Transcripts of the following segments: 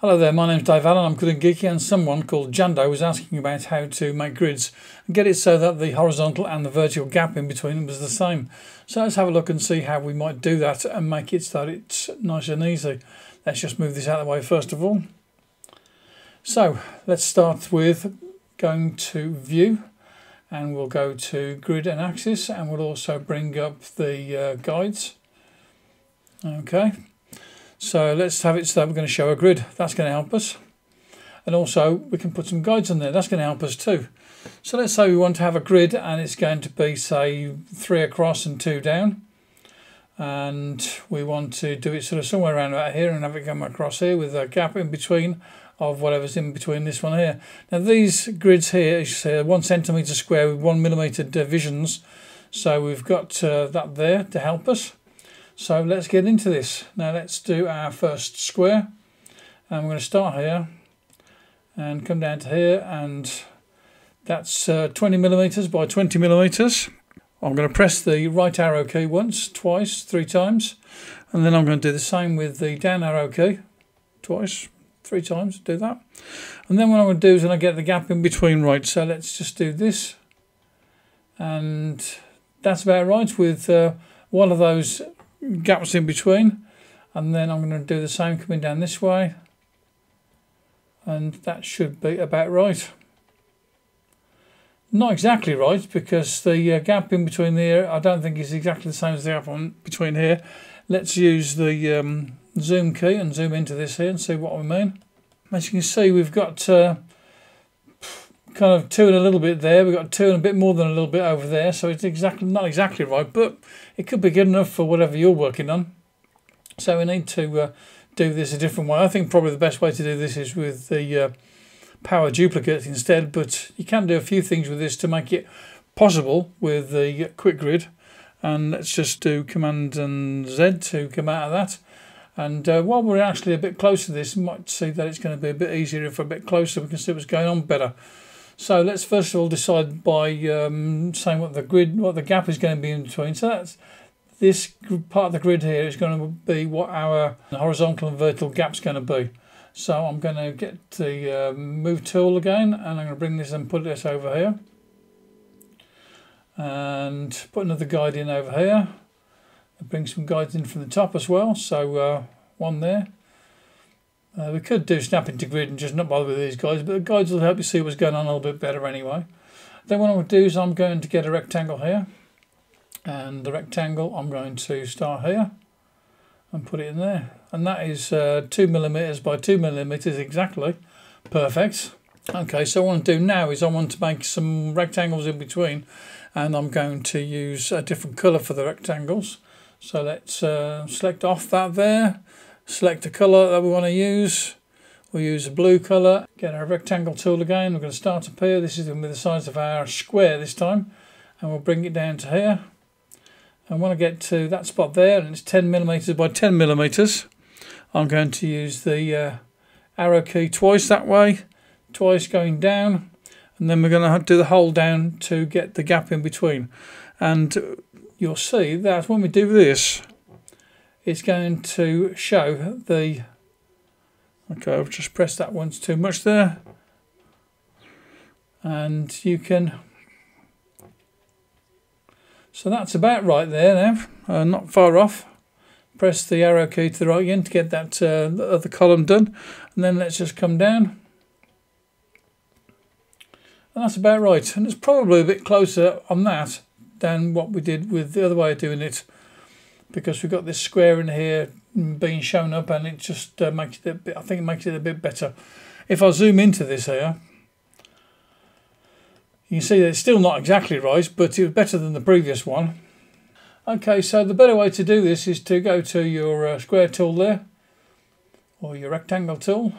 Hello there, my name's Dave Allen, I'm Good and Geeky, and someone called Jando was asking about how to make grids and get it so that the horizontal and the vertical gap in between them was the same. So let's have a look and see how we might do that and make it so that it's nice and easy. Let's just move this out of the way first of all. So let's start with going to View, and we'll go to Grid and Axis, and we'll also bring up the guides. Okay. So let's have it so that we're going to show a grid. That's going to help us. And also we can put some guides on there. That's going to help us too. So let's say we want to have a grid and it's going to be, say, 3 across and 2 down. And we want to do it sort of somewhere around about here and have it come across here with a gap in between of whatever's in between this one here. Now these grids here, as you see, are 1 centimetre square with 1 millimetre divisions. So we've got that there to help us. So let's get into this. Now let's do our first square, and we're going to start here and come down to here, and that's 20 millimeters by 20 millimeters. I'm going to press the right arrow key once, twice, 3 times, and then I'm going to do the same with the down arrow key, twice, 3 times, do that. And then what I'm going to do is I'm going to get the gap in between right, so let's just do this, and that's about right with one of those gaps in between. And then I'm going to do the same coming down this way, and that should be about right. Not exactly right, because the gap in between there I don't think is exactly the same as the gap in between here. Let's use the zoom key and zoom into this here and see what we mean. As you can see, we've got kind of 2 and a little bit there, we've got 2 and a bit more than a little bit over there, so it's not exactly right, but it could be good enough for whatever you're working on. So we need to do this a different way. I think probably the best way to do this is with the power duplicates instead, but you can do a few things with this to make it possible with the quick grid. And let's just do Command and Z to come out of that. And while we're actually a bit closer to this, you might see that it's going to be a bit easier if we're a bit closer, we can see what's going on better. So let's first of all decide by saying what the gap is going to be in between. So that's this part of the grid here is going to be what our horizontal and vertical gap's going to be. So I'm going to get the move tool again, and I'm going to bring this and put this over here, and put another guide in over here. And bring some guides in from the top as well. So one there. We could do snap into grid and just not bother with these guys, but the guides will help you see what's going on a little bit better anyway. Then what I'm going to do is I'm going to get a rectangle here, and the rectangle I'm going to start here and put it in there, and that is 2 millimeters by 2 millimeters exactly. Perfect. Okay, so what I want to do now is I want to make some rectangles in between, and I'm going to use a different color for the rectangles. So let's select off that there. Select the colour that we want to use. We'll use a blue colour. Get our rectangle tool again. We're going to start up here. This is going to be the size of our square this time. And we'll bring it down to here. And when I get to that spot there, and it's 10 millimeters by 10 millimeters, I'm going to use the arrow key twice that way, twice going down. And then we're going to have to do the hold down to get the gap in between. And you'll see that when we do this, it's going to show the... Okay, I've just pressed that once too much there. And you can... So that's about right there now, not far off. Press the arrow key to the right again to get that other column done. And then let's just come down. And that's about right. And it's probably a bit closer on that than what we did with the other way of doing it, because we've got this square in here being shown up, and it just makes it a bit, I think it makes it a bit better. If I zoom into this here, you can see that it's still not exactly right, but it was better than the previous one. Okay, so the better way to do this is to go to your square tool there, or your rectangle tool,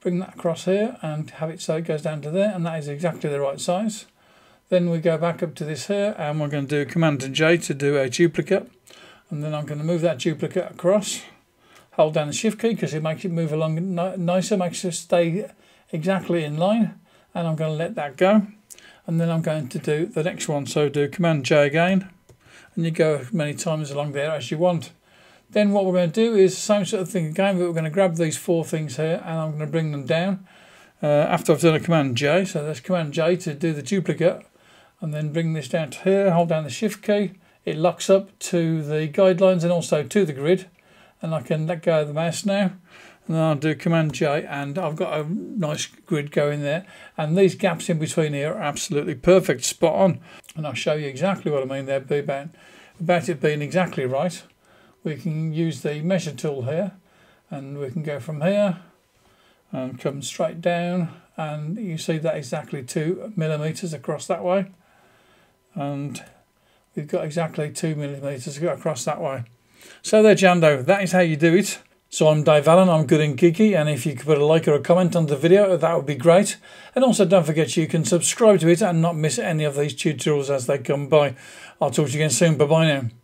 bring that across here and have it so it goes down to there, and that is exactly the right size. Then we go back up to this here, and we're going to do Command and J to do a duplicate. And then I'm going to move that duplicate across, hold down the shift key because it makes it move along nicer, makes it stay exactly in line, and I'm going to let that go. And then I'm going to do the next one, so do Command J again, and you go as many times along there as you want. Then what we're going to do is same sort of thing again, but we're going to grab these four things here and I'm going to bring them down after I've done a Command J. So that's Command J to do the duplicate, and then bring this down to here, hold down the Shift key, it locks up to the guidelines and also to the grid, and I can let go of the mouse now. And then I'll do Command J and I've got a nice grid going there, and these gaps in between here are absolutely perfect, spot on, and I'll show you exactly what I mean there about it being exactly right. We can use the measure tool here and we can go from here and come straight down, and you see that exactly 2 millimeters across that way, and we've got exactly 2 millimeters across that way. So there, Jando, that is how you do it. So I'm Dave Allen, I'm Good and Geeky, and if you could put a like or a comment on the video, that would be great. And also don't forget you can subscribe to it and not miss any of these tutorials as they come by. I'll talk to you again soon, bye bye now.